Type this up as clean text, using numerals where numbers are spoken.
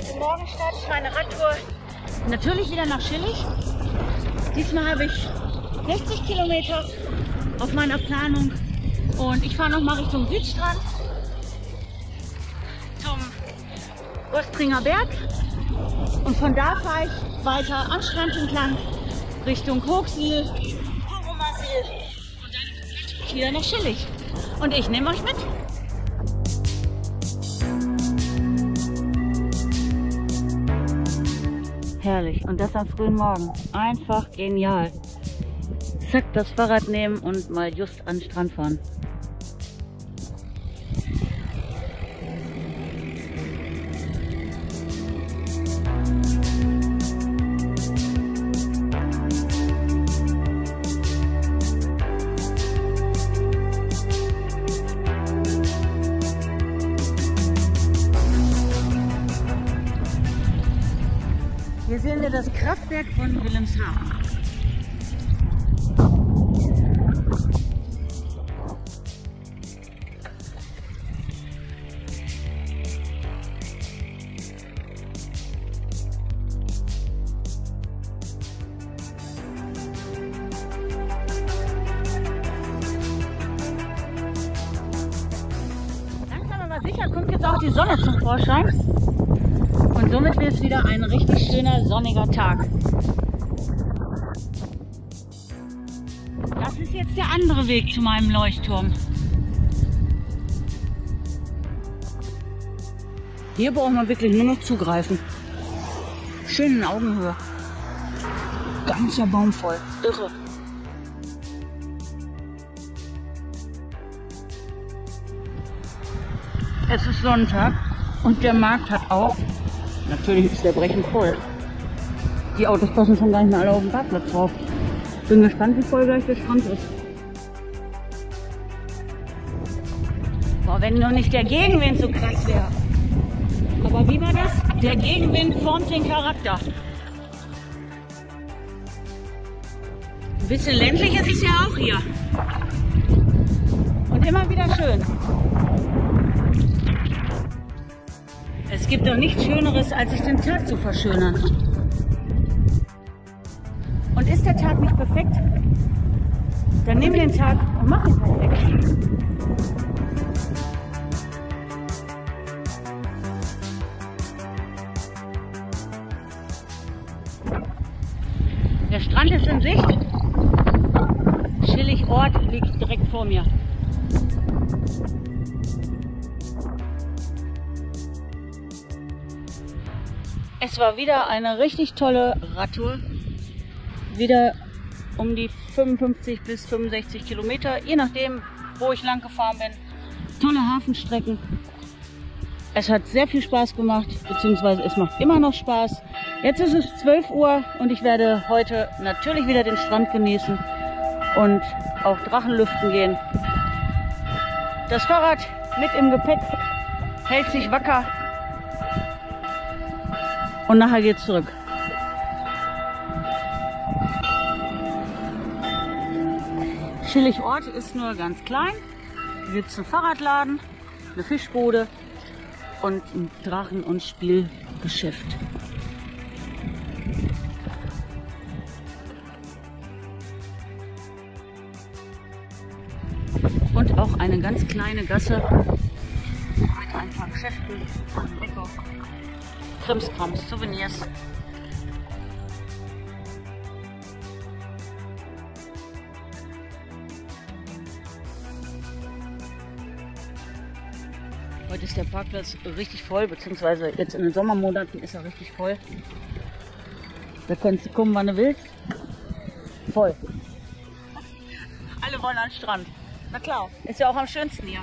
Heute Morgen starte ich meine Radtour natürlich wieder nach Schillig. Diesmal habe ich 60 Kilometer auf meiner Planung und ich fahre nochmal Richtung Südstrand zum Ostringer Berg und von da fahre ich weiter am Strand entlang Richtung Hochsiel und dann wieder nach Schillig. Und ich nehme euch mit. Herrlich. Und das am frühen Morgen. Einfach genial. Zack, das Fahrrad nehmen und mal just an den Strand fahren. Hier sehen wir das Kraftwerk von Wilhelmshaven. Langsam aber sicher kommt jetzt auch die Sonne zum Vorschein. Und somit wird es wieder ein richtig schöner, sonniger Tag. Das ist jetzt der andere Weg zu meinem Leuchtturm. Hier braucht man wirklich nur noch zugreifen. Schön in Augenhöhe. Ganzer Baum voll. Irre. Es ist Sonntag und der Markt hat auch. Natürlich ist der brechend voll. Die Autos passen schon gar nicht mehr alle auf den Parkplatz drauf. Bin gespannt, wie voll gleich der Strand ist. Boah, wenn nur nicht der Gegenwind so krass wäre. Aber wie war das? Der Gegenwind formt den Charakter. Ein bisschen ländlich ist es ja auch hier. Und immer wieder schön. Es gibt doch nichts Schöneres, als sich den Tag zu verschönern. Und ist der Tag nicht perfekt, dann nimm den Tag und mach ihn perfekt. Der Strand ist in Sicht. Schillig Ort liegt direkt vor mir. Es war wieder eine richtig tolle Radtour, wieder um die 55 bis 65 Kilometer, je nachdem, wo ich lang gefahren bin. Tolle Hafenstrecken. Es hat sehr viel Spaß gemacht, beziehungsweise es macht immer noch Spaß. Jetzt ist es 12 Uhr und ich werde heute natürlich wieder den Strand genießen und auch Drachenlüften gehen. Das Fahrrad mit im Gepäck hält sich wacker. Und nachher geht's zurück. Schillig Ort ist nur ganz klein. Hier gibt es einen Fahrradladen, eine Fischbude und ein Drachen- und Spielgeschäft. Und auch eine ganz kleine Gasse mit ein paar Geschäften und Deko. Krimskrams, Souvenirs. Heute ist der Parkplatz richtig voll, beziehungsweise jetzt in den Sommermonaten ist er richtig voll. Da kannst du kommen, wann du willst. Voll. Alle wollen an den Strand. Na klar, ist ja auch am schönsten hier.